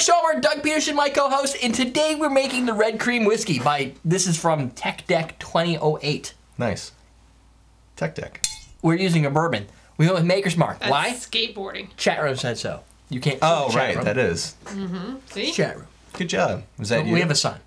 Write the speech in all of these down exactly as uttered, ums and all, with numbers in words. Eric Schallmer, Doug Peterson, my co-host, and today we're making the Red Cream Whiskey by, this is from Tech Deck twenty oh eight. Nice. Tech Deck. We're using a bourbon. We went with Maker's Mark. That's why? Skateboarding. Chat room said so. You can't. Oh, right, room. That is. Mm-hmm. See? Chat room. Good job. Was that so you? We have a son.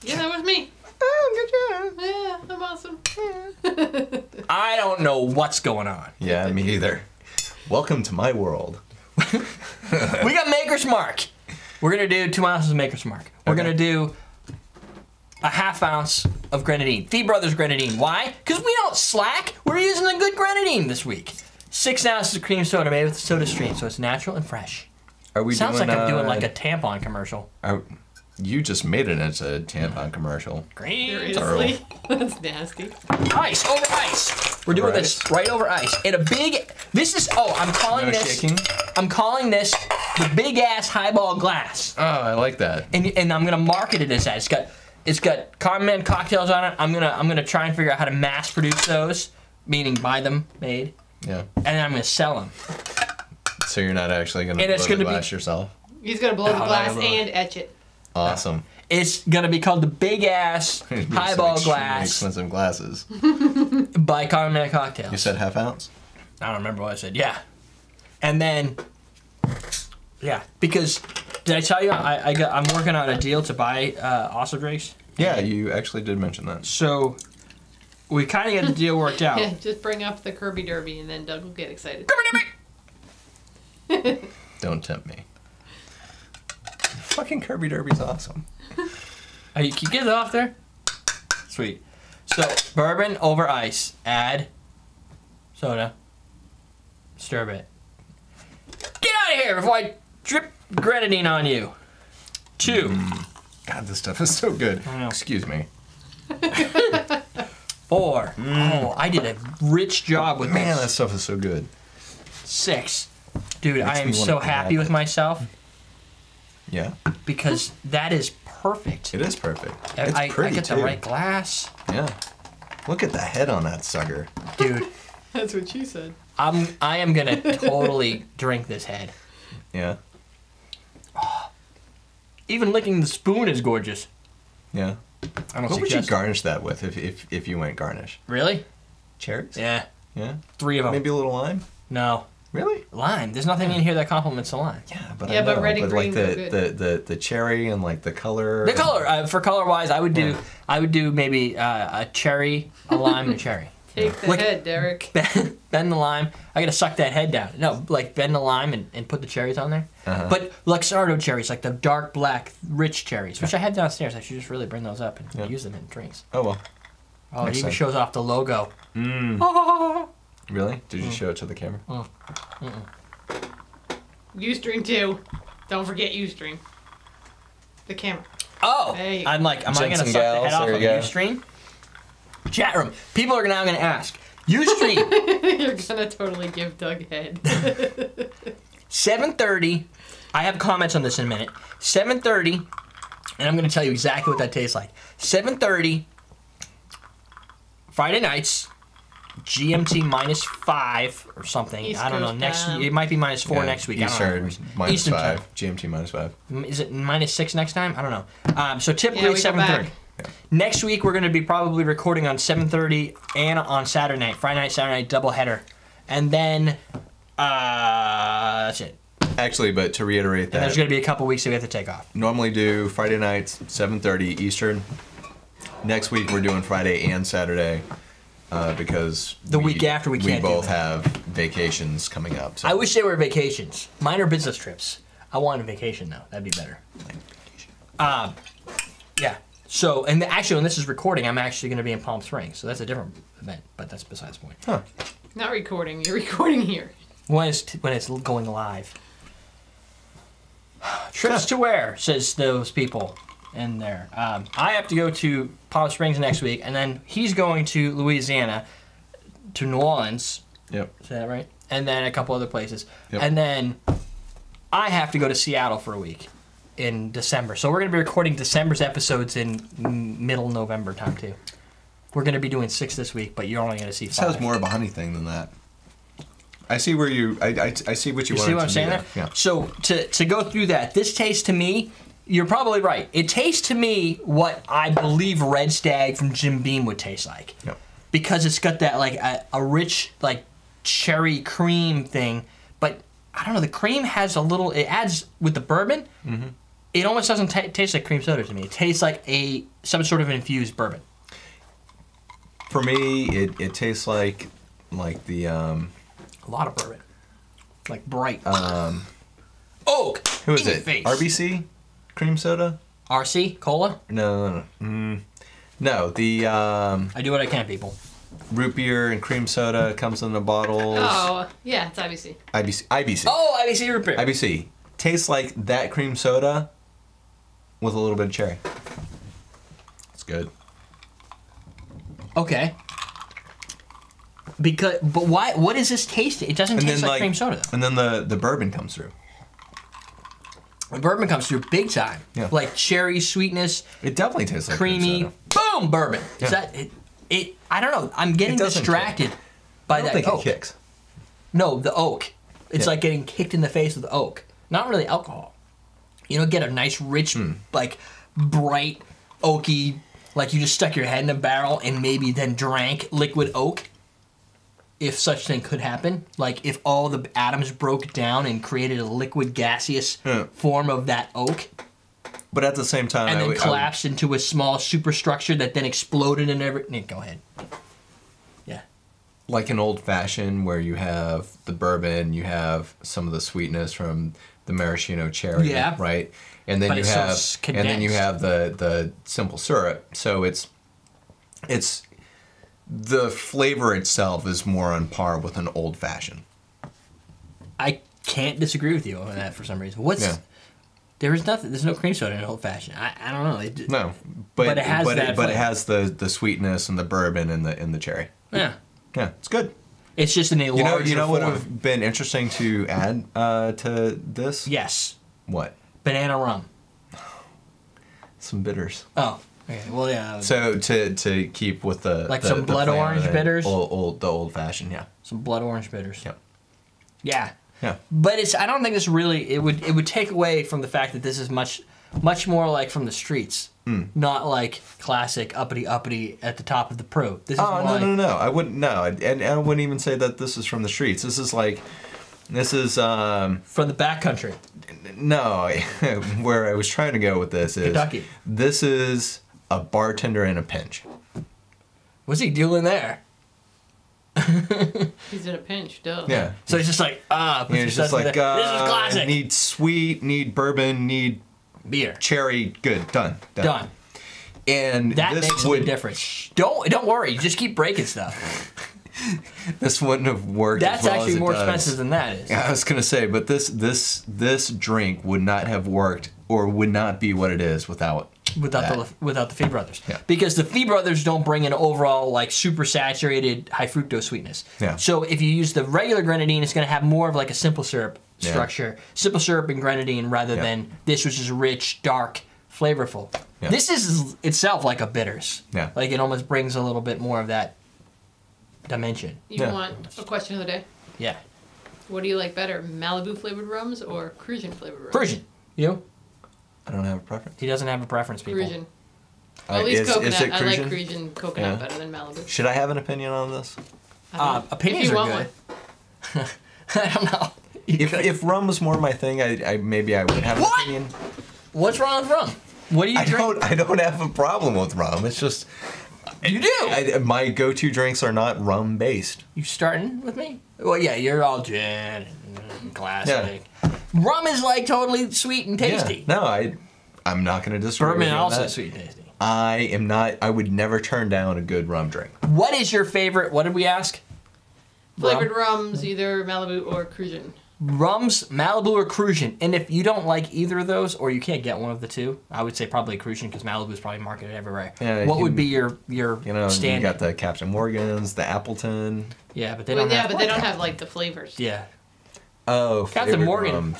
Yeah, that was me. Oh, good job. Yeah, I'm awesome. Yeah. I don't know what's going on. Yeah, me either. Welcome to my world. We got Maker's Mark. We're going to do two ounces of Maker's Mark. We're okay. going to do a half ounce of grenadine. Fee Brothers grenadine. Why? Because we don't slack. We're using a good grenadine this week. Six ounces of cream soda made with SodaStream, so it's natural and fresh. Are we Sounds doing, like I'm uh, doing like a tampon commercial. Are, you just made it as a tampon commercial. Great. Seriously? That's nasty. Ice over ice. We're doing right. this right over ice. And a big, this is, oh, I'm calling no this, shaking. I'm calling this the big ass highball glass. Oh, I like that. And, and I'm going to market it as that. It's got, it's got Common Man Cocktails on it. I'm going to, I'm going to try and figure out how to mass produce those, meaning buy them made. Yeah. And then I'm going to sell them. So you're not actually going to blow the glass be, yourself? He's going to blow oh, the glass and etch it. Awesome. It's going to be called the Big Ass Highball Glass. Expensive glasses. By Common Man Cocktails. You said half ounce? I don't remember what I said. Yeah. And then, yeah. Because, did I tell you, I, I got, I'm working on a deal to buy uh, Awesome Drinks? Yeah, you actually did mention that. So... we kind of get the deal worked out. Yeah, just bring up the Kirby Derby and then Doug will get excited. Kirby Derby! Don't tempt me. Fucking Kirby Derby's awesome. Are you, can you get it off there? Sweet. So, bourbon over ice. Add soda. Stir it. Get out of here before I drip grenadine on you. Two. Mm. God, this stuff is so good. I know. Excuse me. Four. Mm. Oh, I did a rich job with Man, this. Man, that stuff is so good. Six. Dude, I am so happy with it. myself. Yeah. Because that is perfect. It is perfect. It's I, pretty, I get too. the right glass. Yeah. Look at the head on that sucker. Dude. That's what she said. I'm, I am going to totally drink this head. Yeah. Oh, even licking the spoon is gorgeous. Yeah. I don't what would you garnish that with if, if if you went garnish? Really? Cherries? Yeah. Yeah? Three of them. Maybe a little lime? No. Really? Lime. There's nothing in here that complements the lime. Yeah, but yeah, I know. But red and but green like the, good. the the the cherry and like the color. The and... color. Uh, for color wise, I would do yeah. I would do maybe uh, a cherry, a lime, and a cherry. Take yeah. the like, head, Derek. Bend, bend the lime. I gotta suck that head down. No, like bend the lime and, and put the cherries on there. Uh-huh. But Luxardo cherries, like the dark black, rich cherries, which I had downstairs. I should just really bring those up and yep. use them in drinks. Oh well. Oh, Next it even time. shows off the logo. Mm. Oh. Really? Did you mm. show it to the camera? Mm. Mm-mm. Ustream too. Don't forget Ustream. The camera. Oh. I'm like, am I gonna suck the head off of Ustream? Chat room. People are now going to ask. Ustream. You're going to totally give Doug head. seven thirty. I have comments on this in a minute. seven thirty. And I'm going to tell you exactly what that tastes like. seven thirty. Friday nights. G M T minus five or something. East I don't know. Next down. It might be minus four yeah, next week. Eastern I don't know. minus Eastern five. Time. G M T minus five. Is it minus six next time? I don't know. Um, so typically yeah, seven thirty. Yeah. Next week we're going to be probably recording on seven thirty and on Saturday night, Friday night, Saturday night, double header, and then uh, that's it. Actually, but to reiterate that, and there's going to be a couple weeks that we have to take off. Normally do Friday nights, seven thirty Eastern. Next week we're doing Friday and Saturday uh, because the we, week after we can't. We both do have vacations coming up. So. I wish they were vacations. Mine are business trips. I want a vacation though. That'd be better. Um, yeah. So, and the, actually, when this is recording, I'm actually going to be in Palm Springs, so that's a different event, but that's besides the point. Huh. Not recording, you're recording here. When it's, when it's going live. Trips to where, says those people in there. Um, I have to go to Palm Springs next week, and then he's going to Louisiana, to New Orleans. Yep. Is that right? And then a couple other places. Yep. And then I have to go to Seattle for a week. In December. So we're going to be recording December's episodes in middle November time too. We're going to be doing six this week, but you're only going to see five. Sounds more of a honey thing than that. I see where you. I, I, I see what you, you want. See what I'm saying there? Yeah. So to to go through that, this tastes to me. You're probably right. It tastes to me what I believe Red Stag from Jim Beam would taste like. Yep. Because it's got that like a, a rich like cherry cream thing, but I don't know. The cream has a little. It adds with the bourbon. Mm-hmm. It almost doesn't t taste like cream soda to me. It tastes like a some sort of infused bourbon. For me, it it tastes like like the. Um, A lot of bourbon, like bright. Um, Oak. Who is it? Face. R B C, cream soda. R C cola. No, no, no. Mm, no the. Um, I do what I can, people. Root beer and cream soda comes in the bottles. Oh yeah, it's I B C. I B C. I B C. Oh, I B C root beer. I B C tastes like that cream soda, with a little bit of cherry. It's good. Okay. Because, but why? What is this tasting? It doesn't and taste like, like cream soda. Though. And then the the bourbon comes through. The bourbon comes through big time. Yeah. Like cherry sweetness. It definitely tastes like creamy. Cream soda. Boom, bourbon. Yeah. Is that it, it? I don't know. I'm getting distracted kick. by I don't that think oak. It kicks. No, the oak. It's yeah. like getting kicked in the face with oak. Not really alcohol. You know, get a nice rich, mm. like bright oaky, like you just stuck your head in a barrel and maybe then drank liquid oak. If such thing could happen, like if all the atoms broke down and created a liquid gaseous yeah. form of that oak. But at the same time... And then I, collapsed I, into a small superstructure that then exploded and everything. Go ahead. Yeah. Like an old-fashioned where you have the bourbon, you have some of the sweetness from the maraschino cherry, yeah. right? And then but you have so and then you have the, the simple syrup. So it's it's... The flavor itself is more on par with an old fashioned. I can't disagree with you on that for some reason. What's yeah. there is nothing. There's no cream soda in an old fashioned. I, I don't know. It, no, but, but it has but that. It, but it has the the sweetness and the bourbon and the and the cherry. Yeah, yeah, it's good. It's just an a you know you know form. What would have been interesting to add uh, to this? Yes. What? Banana rum. Some bitters. Oh. Okay, well, yeah. So to to keep with the like the, some blood the orange bitters, old, old the old fashioned, yeah. Some blood orange bitters. Yep. Yeah. Yeah. But it's I don't think this really it would it would take away from the fact that this is much much more like from the streets, mm. not like classic uppity uppity at the top of the pro. This is oh no, like, no no no I wouldn't no and, and I wouldn't even say that this is from the streets. This is like this is um, from the backcountry. No, where I was trying to go with this is Kentucky. This is. A bartender in a pinch. What's he doing there? He's in a pinch, duh. Yeah. So he's just like, ah. Yeah, he's just like, uh, this is classic. Need sweet, need bourbon, need beer, cherry. Good, done, done. done. And that this makes would... a difference. Don't don't worry. You just keep breaking stuff. This wouldn't have worked. That's as well actually as it more does. expensive than that is. I was gonna say, but this this this drink would not have worked or would not be what it is without. Without that. the without the Fee Brothers, yeah. because the Fee Brothers don't bring an overall like super saturated high fructose sweetness. Yeah. So if you use the regular grenadine, it's going to have more of like a simple syrup yeah. structure, simple syrup and grenadine, rather yeah. than this, which is rich, dark, flavorful. Yeah. This is itself like a bitters. Yeah. Like it almost brings a little bit more of that dimension. You yeah. want a question of the day? Yeah. What do you like better, Malibu flavored rums or Cruzan flavored rums? Cruzan, you. I don't have a preference. He doesn't have a preference, people. Cruzan. Uh, At least is, coconut. Is it Cruzan? I like Cruzan coconut yeah. better than Malibu. Should I have an opinion on this? Uh, opinions are good. I don't know. If, if rum was more my thing, I, I maybe I would have what? an opinion. What's wrong with rum? What do you I drink? Don't, I don't have a problem with rum. It's just... You do! I, my go-to drinks are not rum-based. You starting with me? Well, yeah, you're all gin and classic. Yeah. Rum is like totally sweet and tasty. Yeah. No, I, I'm not going to disagree with you on that. Bourbon also sweet and tasty. I am not, I would never turn down a good rum drink. What is your favorite, what did we ask? Flavored rum. rums, either Malibu or Cruzan. Rums, Malibu or Cruzan. And if you don't like either of those, or you can't get one of the two, I would say probably Cruzan because Malibu is probably marketed everywhere. Yeah, what you, would be your, your you know, standard? You got the Captain Morgans, the Appleton. Yeah, but they well, don't yeah, have Yeah, but they don't Captain. have like the flavors. Yeah. Oh, Captain Morgan. Rum.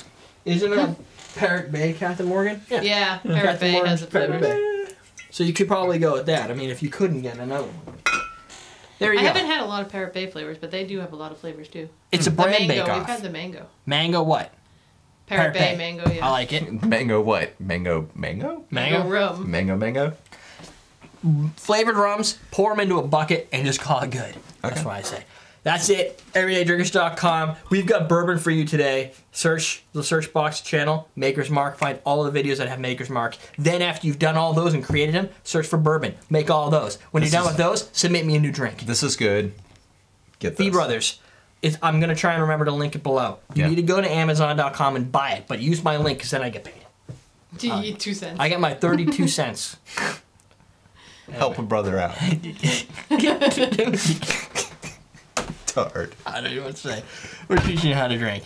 Isn't there Parrot Bay Captain Morgan? Yeah, yeah Parrot Bay Morgan's has a flavor. So you could probably go with that. I mean, if you couldn't get another one. There you I go. haven't had a lot of Parrot Bay flavors, but they do have a lot of flavors too. It's mm. a brand bake off. We've had the mango. Mango what? Parrot, Parrot Bay, Bay mango. Yeah. I like it. Mango what? Mango mango. Mango rum. Mango mango. Flavored rums. Pour them into a bucket and just call it good. Okay. That's what I say. That's it. everyday drinkers dot com. We've got bourbon for you today. Search the search box channel, Maker's Mark. Find all the videos that have Maker's Mark. Then after you've done all those and created them, search for bourbon. Make all those. When this you're done is, with those, submit me a new drink. This is good. Get those. Fee Brothers. It's, I'm going to try and remember to link it below. You yeah. need to go to amazon dot com and buy it, but use my link because then I get paid. Do you uh, get two cents? I get my thirty-two cents. Anyway. Help a brother out. Hard. I don't know what to say. We're teaching you how to drink.